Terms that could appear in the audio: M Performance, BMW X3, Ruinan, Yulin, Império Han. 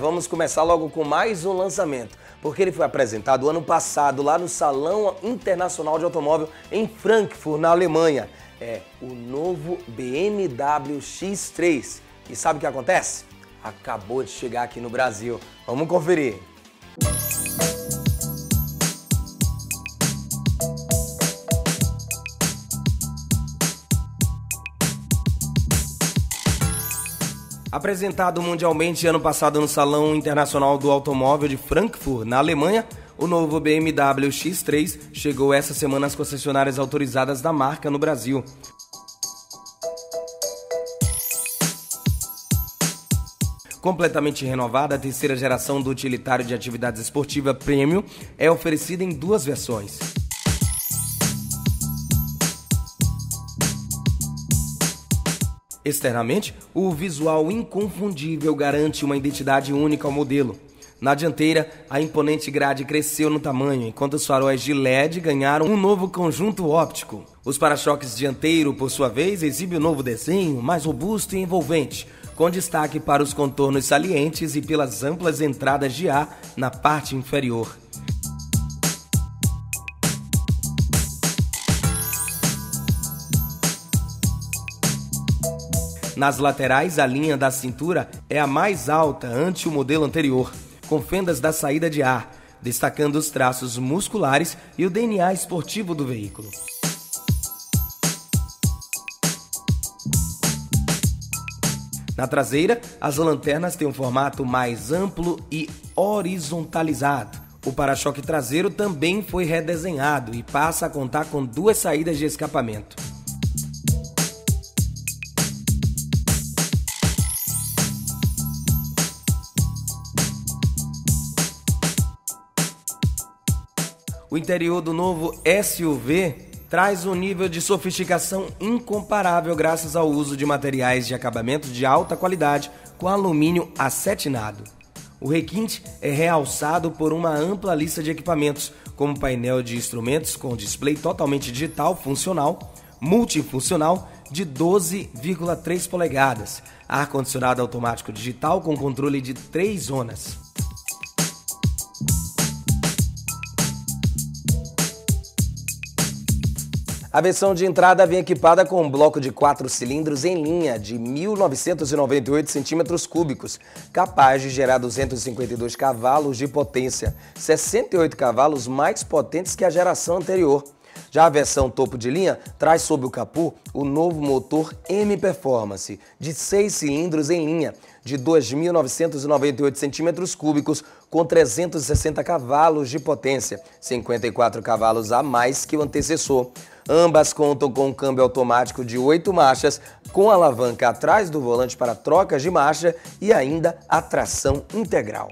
Vamos começar logo com mais um lançamento, porque ele foi apresentado ano passado lá no Salão Internacional de Automóvel em Frankfurt, na Alemanha. É o novo BMW X3. E sabe o que acontece? Acabou de chegar aqui no Brasil. Vamos conferir. Apresentado mundialmente ano passado no Salão Internacional do Automóvel de Frankfurt, na Alemanha, o novo BMW X3 chegou essa semana às concessionárias autorizadas da marca no Brasil. Completamente renovada, a terceira geração do utilitário de atividades esportiva Premium é oferecida em duas versões. Externamente, o visual inconfundível garante uma identidade única ao modelo. Na dianteira, a imponente grade cresceu no tamanho, enquanto os faróis de LED ganharam um novo conjunto óptico. Os para-choques dianteiro, por sua vez, exibe um novo desenho, mais robusto e envolvente, com destaque para os contornos salientes e pelas amplas entradas de ar na parte inferior. Nas laterais, a linha da cintura é a mais alta ante o modelo anterior, com fendas da saída de ar, destacando os traços musculares e o DNA esportivo do veículo. Na traseira, as lanternas têm um formato mais amplo e horizontalizado. O para-choque traseiro também foi redesenhado e passa a contar com duas saídas de escapamento. O interior do novo SUV traz um nível de sofisticação incomparável graças ao uso de materiais de acabamento de alta qualidade com alumínio acetinado. O requinte é realçado por uma ampla lista de equipamentos, como painel de instrumentos com display totalmente digital funcional, multifuncional de 12,3 polegadas, ar-condicionado automático digital com controle de 3 zonas. A versão de entrada vem equipada com um bloco de 4 cilindros em linha de 1.998 cm3, capaz de gerar 252 cavalos de potência, 68 cavalos mais potentes que a geração anterior. Já a versão topo de linha traz sob o capô o novo motor M Performance, de 6 cilindros em linha, de 2.998 cm3, com 360 cavalos de potência, 54 cavalos a mais que o antecessor. Ambas contam com um câmbio automático de 8 marchas, com alavanca atrás do volante para trocas de marcha e ainda a tração integral.